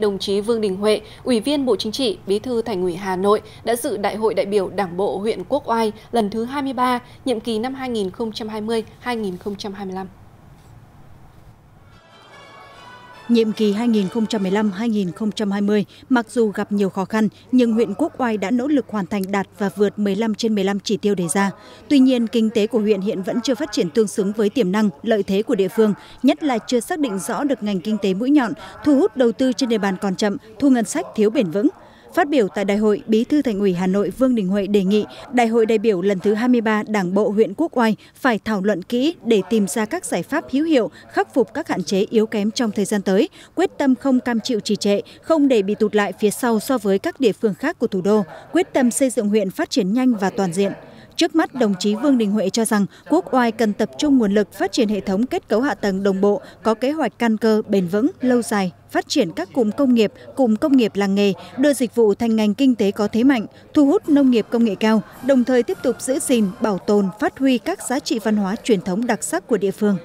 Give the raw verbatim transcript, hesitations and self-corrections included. Đồng chí Vương Đình Huệ, Ủy viên Bộ Chính trị, Bí thư Thành ủy Hà Nội đã dự Đại hội đại biểu Đảng bộ huyện Quốc Oai lần thứ hai mươi ba, nhiệm kỳ năm hai nghìn không trăm hai mươi đến hai nghìn không trăm hai mươi lăm. Nhiệm kỳ hai nghìn không trăm mười lăm đến hai nghìn không trăm hai mươi, mặc dù gặp nhiều khó khăn, nhưng huyện Quốc Oai đã nỗ lực hoàn thành đạt và vượt mười lăm trên mười lăm chỉ tiêu đề ra. Tuy nhiên, kinh tế của huyện hiện vẫn chưa phát triển tương xứng với tiềm năng, lợi thế của địa phương, nhất là chưa xác định rõ được ngành kinh tế mũi nhọn, thu hút đầu tư trên địa bàn còn chậm, thu ngân sách thiếu bền vững. Phát biểu tại Đại hội, Bí thư Thành ủy Hà Nội Vương Đình Huệ đề nghị Đại hội đại biểu lần thứ hai mươi ba Đảng bộ huyện Quốc Oai phải thảo luận kỹ để tìm ra các giải pháp hữu hiệu, khắc phục các hạn chế yếu kém trong thời gian tới, quyết tâm không cam chịu trì trệ, không để bị tụt lại phía sau so với các địa phương khác của thủ đô, quyết tâm xây dựng huyện phát triển nhanh và toàn diện. Trước mắt, đồng chí Vương Đình Huệ cho rằng Quốc Oai cần tập trung nguồn lực phát triển hệ thống kết cấu hạ tầng đồng bộ, có kế hoạch căn cơ, bền vững, lâu dài, phát triển các cụm công nghiệp, cụm công nghiệp làng nghề, đưa dịch vụ thành ngành kinh tế có thế mạnh, thu hút nông nghiệp công nghệ cao, đồng thời tiếp tục giữ gìn, bảo tồn, phát huy các giá trị văn hóa truyền thống đặc sắc của địa phương.